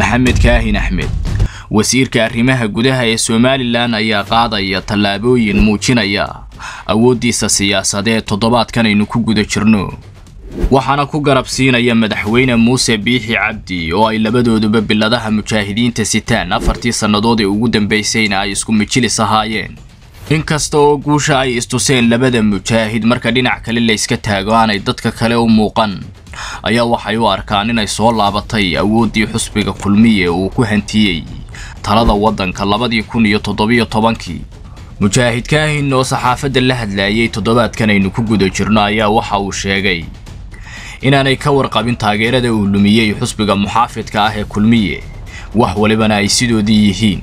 محمد كاهن أحمد وسيرك الرماها جدها يا سوماليلاند يا قاعدة يا طلابوي موجين يا أودي السياسة ده تضبط كان ينكو جد شرنو وحنا كوجرب سينا يا مدحوين موسى بيحي عبدي وإلا بدو دبب لدها مشاهدين تستان نفرتي صندوق وجودن بيسينا يسكون مشيل صهاين inkastoo guusha ay istuseen labada mujaahid marka dhinac kale la iska taagaan ay dadka kale u muuqan ayaa waxay u arkaan inay soo laabatay awoodii xusbiga kulmiye uu ku hantiyay talada wadanka 2017 mujaahid kaahin oo saxaafadda la hadlayay toddobaadkan aynu ku guda jirno ayaa waxa uu sheegay inaanay ka warqabin taageerada uu lumiyay xusbiga muxaafidka ah ee kulmiye wax waliba ay sidoodii yihiin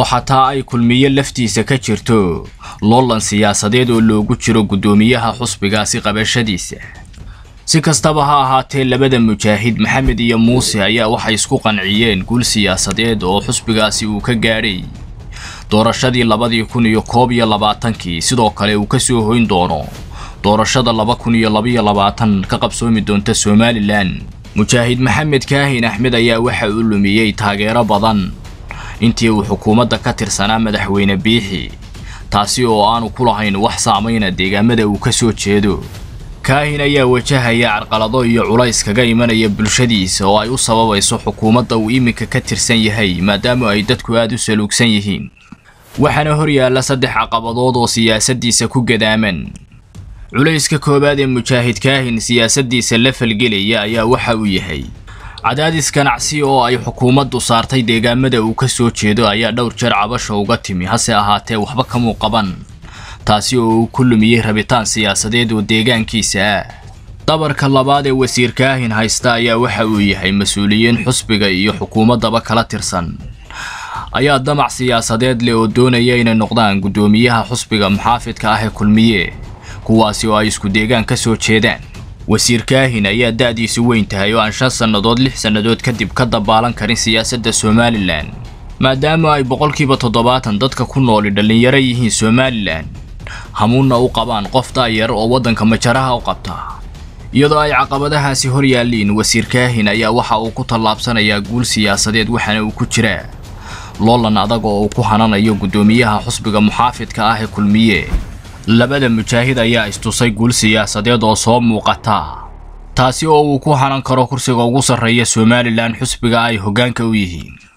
oo xataa ay kulmiye laftiisa ka jirto loolan siyaasadeed oo loogu jiro gudoomiyaha xusbigaasi qabashadiisa si kastaba ha ahaatee labada mujaahid maxamed iyo muuse ayaa waxay isku qanciyeen guul siyaasadeed oo xusbigaasi uu ka gaaray doorashadii 2022 sidoo kale uu ka soo hoyn doono doorashada 2022 ka qabsoomi doonta Soomaaliland mujaahid Muhammad Kahin Ahmed ayaa waxa uu lumiyay taageero badan intii uu xukuumadda ka tirsanaa madaxweyne Biixi taasi oo aanu ku lahayn wax saameynaya deegaamada uu ka soo jeedo Kaahin ayaa wajahaya carqalado iyo culays kaga imanaya bulshadiisa oo ay u sababayso xukuumadda uu iminka ka tirsan yahay maadaama ay dadku aad u saluugsan yihiin waxaana hor yaala 3 caqabadood oo siyaasadiisa ku gadaaman culayska koobaad ee mujaahid Kaahin siyaasadiisa la falgelaya ayaa waxa uu yahay cadaadis ganacsi oo ay xukuumaddu saartay deegaamada uu ka soo jeedo ayaa dhowr jeer cabasho uga timi hase ahaatee waxba kama qaban taasi oo ku lumiyay rabitaan siyaasadeed oo deegaankiisa dabarka labaad ee wasiir Kaahin haysta ayaa waxa uu yahay mas'uuliyiin xusbiga iyo xukuumadaba kala tirsan ayaa damac siyaasadeed leh oo doonaya inay noqdaan gudoomiyaha xusbiga muxaafidka ah ee kulmiye kuwaasi oo ay isku deegaan ka soo jeedaan wasiir Kaahin ayaa daadiisu weyn tahay oo aan 5 sannadood kadib ka dabaalan karin siyaasadda Soomaaliland maadaama ay 70% dadka ku nool dhalinyaro yihiin Soomaaliland hamuuna u qabaan qof taayar oo wadanka majaraha u qabta iyadoo ay caqabadahaasi hor yaaliin wasiir Kaahin ayaa waxa uu ku tallaabsanaya guul siyaasadeed waxana uu ku jiraa loolan adag oo uu ku hananayo gudoomiyaha xusbiga muxaafidka ah ee kulmiye labada mujaahid ayaa istusay guul siyaasadeed oo soo muuqata taasi oo uu ku hanan karo kursiga ugu sareeya Soomaaliland xusbiga ay hoggaanka u yihiin